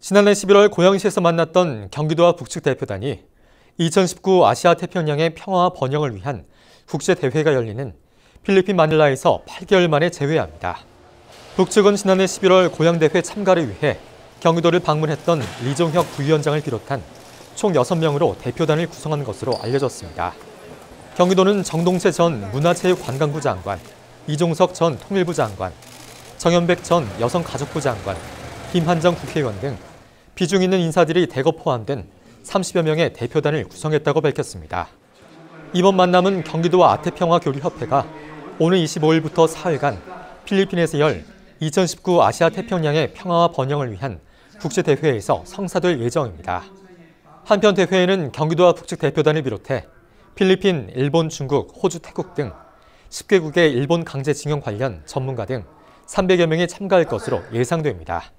지난해 11월 고양시에서 만났던 경기도와 북측 대표단이 2019 아시아 태평양의 평화와 번영을 위한 국제대회가 열리는 필리핀 마닐라에서 8개월 만에 재회합니다. 북측은 지난해 11월 고양대회 참가를 위해 경기도를 방문했던 리종혁 부위원장을 비롯한 총 6명으로 대표단을 구성한 것으로 알려졌습니다. 경기도는 정동채 전 문화체육관광부 장관, 이종석 전 통일부 장관, 정현백 전 여성가족부 장관, 김한정 국회의원 등 비중 있는 인사들이 대거 포함된 30여 명의 대표단을 구성했다고 밝혔습니다. 이번 만남은 경기도와 아태평화교류협회가 오는 25일부터 4일간 필리핀에서 열 2019 아시아 태평양의 평화와 번영을 위한 국제대회에서 성사될 예정입니다. 한편 대회에는 경기도와 북측 대표단을 비롯해 필리핀, 일본, 중국, 호주, 태국 등 10개국의 일본 강제징용 관련 전문가 등 300여 명이 참가할 것으로 예상됩니다.